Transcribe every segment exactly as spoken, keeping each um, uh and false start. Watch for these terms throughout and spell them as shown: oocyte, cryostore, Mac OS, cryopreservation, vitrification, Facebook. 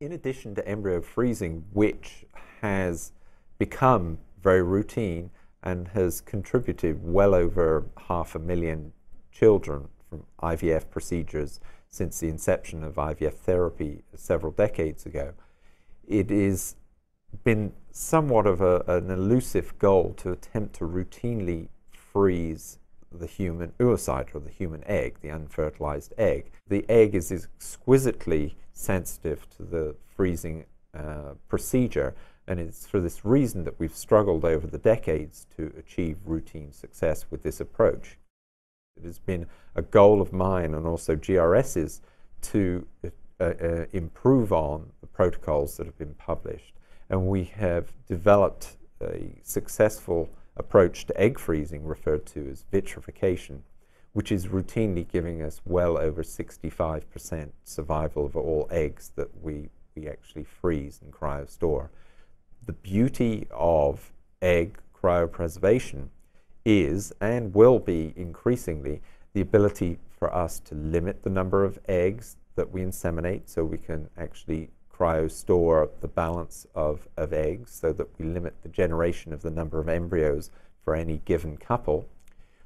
in addition to embryo freezing, which has become very routine and has contributed well over half a million children from I V F procedures since the inception of I V F therapy several decades ago, it has been somewhat of a, an elusive goal to attempt to routinely freeze the human oocyte, or the human egg, the unfertilized egg. The egg is exquisitely sensitive to the freezing uh, procedure, and it's for this reason that we've struggled over the decades to achieve routine success with this approach. It has been a goal of mine and also G R S's to uh, uh, improve on the protocols that have been published. And we have developed a successful approach to egg freezing referred to as vitrification, which is routinely giving us well over sixty-five percent survival of all eggs that we, we actually freeze and cryostore. The beauty of egg cryopreservation is and will be increasingly the ability for us to limit the number of eggs that we inseminate, so we can actually cryostore the balance of, of eggs so that we limit the generation of the number of embryos for any given couple.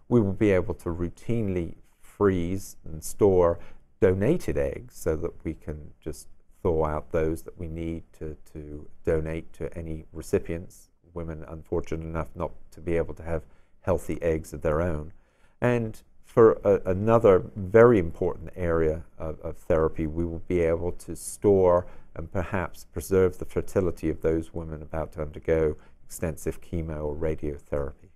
We will be able to routinely freeze and store donated eggs so that we can just thaw out those that we need to, to donate to any recipients, women unfortunate enough not to be able to have healthy eggs of their own. And for a, another very important area of, of therapy, we will be able to store and perhaps preserve the fertility of those women about to undergo extensive chemo or radiotherapy.